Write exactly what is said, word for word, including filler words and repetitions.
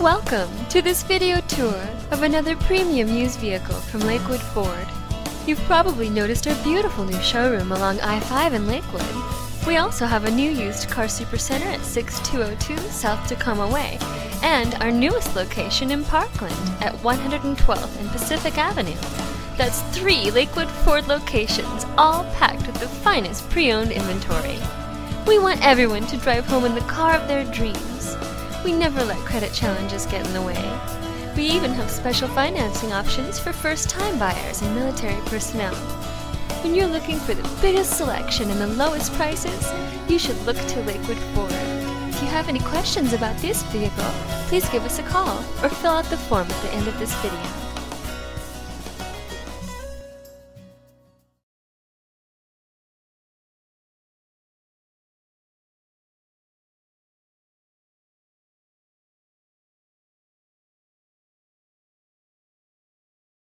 Welcome to this video tour of another premium used vehicle from Lakewood Ford. You've probably noticed our beautiful new showroom along I five in Lakewood. We also have a new used car supercenter at sixty-two oh two South Tacoma Way and our newest location in Parkland at one hundred twelfth and Pacific Avenue. That's three Lakewood Ford locations, all packed with the finest pre-owned inventory. We want everyone to drive home in the car of their dreams. We never let credit challenges get in the way. We even have special financing options for first-time buyers and military personnel. When you're looking for the biggest selection and the lowest prices, you should look to Lakewood Ford. If you have any questions about this vehicle, please give us a call or fill out the form at the end of this video.